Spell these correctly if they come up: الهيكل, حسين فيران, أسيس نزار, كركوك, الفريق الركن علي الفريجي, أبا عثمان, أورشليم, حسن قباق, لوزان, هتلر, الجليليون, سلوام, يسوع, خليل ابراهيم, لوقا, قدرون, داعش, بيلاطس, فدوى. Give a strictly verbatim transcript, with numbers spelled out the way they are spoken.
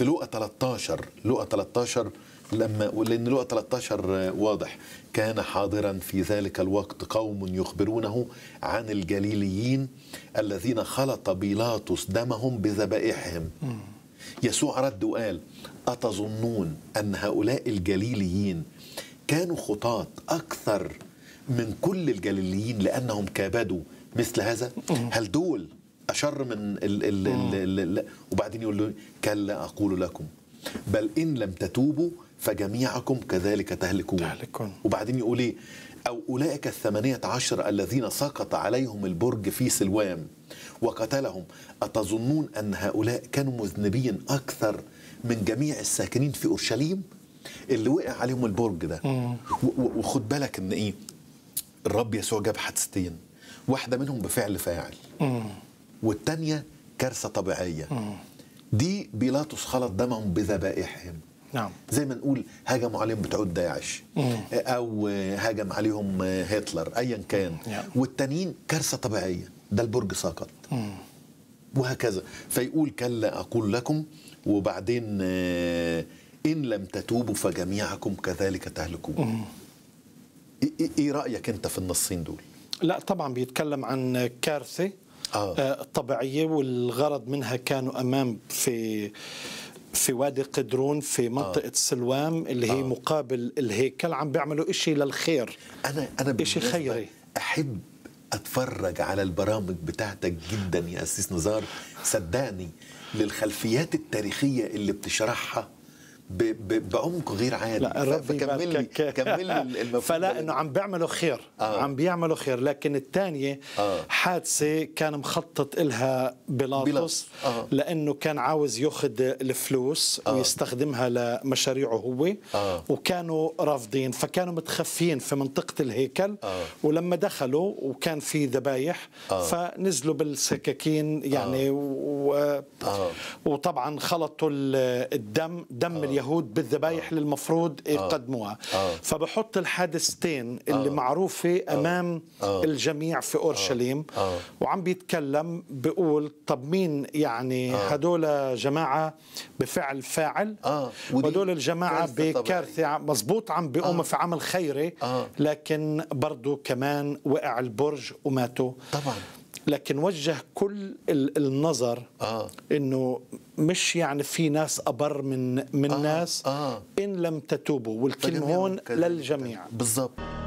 في لوقا ثلاثة عشر، لوقا ثلاثة عشر لما، لأن لوقا ثلاثة عشر واضح، كان حاضرا في ذلك الوقت قوم يخبرونه عن الجليليين الذين خلط بيلاطس دمهم بذبائحهم. يسوع رد وقال: أتظنون أن هؤلاء الجليليين كانوا خطاة أكثر من كل الجليليين لأنهم كابدوا مثل هذا؟ هل دول أشر من ال ال ال ال وبعدين يقول له: كلا أقول لكم، بل إن لم تتوبوا فجميعكم كذلك تهلكون. وبعدين يقول إيه؟ أو أولئك الثمانية عشر الذين سقط عليهم البرج في سلوام وقتلهم، أتظنون أن هؤلاء كانوا مذنبين أكثر من جميع الساكنين في أورشليم؟ اللي وقع عليهم البرج ده. وخد بالك إن إيه؟ الرب يسوع جاب حادثتين، واحدة منهم بفعل فاعل مم. والتانية كارثة طبيعية. مم. دي بيلاطس خلط دمهم بذبائحهم. نعم. زي ما نقول هاجموا عليهم بتوع داعش أو هاجم عليهم هتلر أيا كان. نعم. والتانيين كارثة طبيعية، ده البرج سقط. مم. وهكذا. فيقول: كلا أقول لكم، وبعدين إن لم تتوبوا فجميعكم كذلك تهلكون. مم. إيه رأيك أنت في النصين دول؟ لا طبعا بيتكلم عن كارثة آه. طبيعية، والغرض منها كانوا أمام في في وادي قدرون في منطقة آه. سلوام اللي آه. هي مقابل الهيكل، عم بيعملوا إشي للخير. أنا أنا إشي خيري، أحب أتفرج على البرامج بتاعتك جدا يا أسيس نزار، صدقني للخلفيات التاريخية اللي بتشرحها بعمق غير عادي. فكمل كمل فلا انه عم بيعملوا خير، آه. عم بيعملوا خير. لكن الثانيه آه. حادثه كان مخطط إلها بيلاطس آه. لانه كان عاوز ياخذ الفلوس آه. ويستخدمها لمشاريعه هو آه. وكانوا رافضين، فكانوا متخفين في منطقه الهيكل آه. ولما دخلوا وكان في ذبايح آه. فنزلوا بالسكاكين يعني آه. و... آه. وطبعا خلطوا الدم دم آه. اليهود بالذبايح اللي المفروض يقدموها. آه. فبحط الحادثتين اللي آه. معروفه امام آه. الجميع في اورشليم. آه. آه. وعم بيتكلم بيقول: طب مين يعني آه. هدول جماعه بفعل فاعل آه. وهدول الجماعه بكارثه، مظبوط عم بيقوموا آه. في عمل خيري آه. لكن برضه كمان وقع البرج وماتوا طبعا. لكن وجه كل النظر آه. انه مش يعني في ناس ابر من من آه. ناس آه. ان لم تتوبوا، والكلمه هون للجميع بالضبط.